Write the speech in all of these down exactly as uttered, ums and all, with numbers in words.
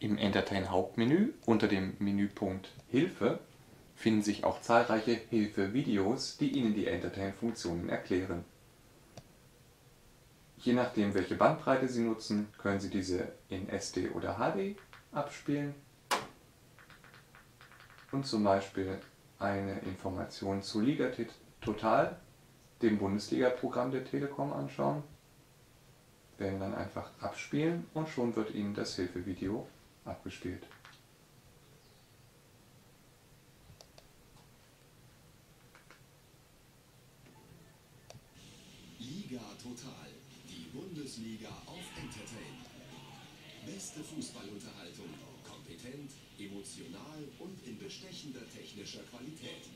Im Entertain Hauptmenü unter dem Menüpunkt Hilfe finden sich auch zahlreiche Hilfe-Videos, die Ihnen die Entertain-Funktionen erklären. Je nachdem, welche Bandbreite Sie nutzen, können Sie diese in S D oder H D abspielen und zum Beispiel eine Information zu LIGA total, dem Bundesliga-Programm der Telekom, anschauen, wählen dann einfach abspielen und schon wird Ihnen das Hilfevideo abgespielt. LIGA total, die Bundesliga auf Entertain. Beste Fußballunterhaltung, kompetent, emotional und in bestechender technischer Qualität.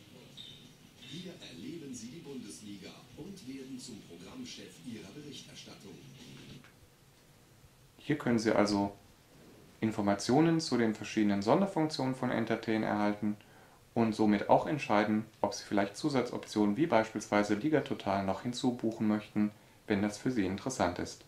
Hier erleben Sie die Bundesliga und werden zum Programmchef Ihrer Berichterstattung. Hier können Sie also Informationen zu den verschiedenen Sonderfunktionen von Entertain erhalten und somit auch entscheiden, ob Sie vielleicht Zusatzoptionen wie beispielsweise LIGA total noch hinzubuchen möchten, wenn das für Sie interessant ist.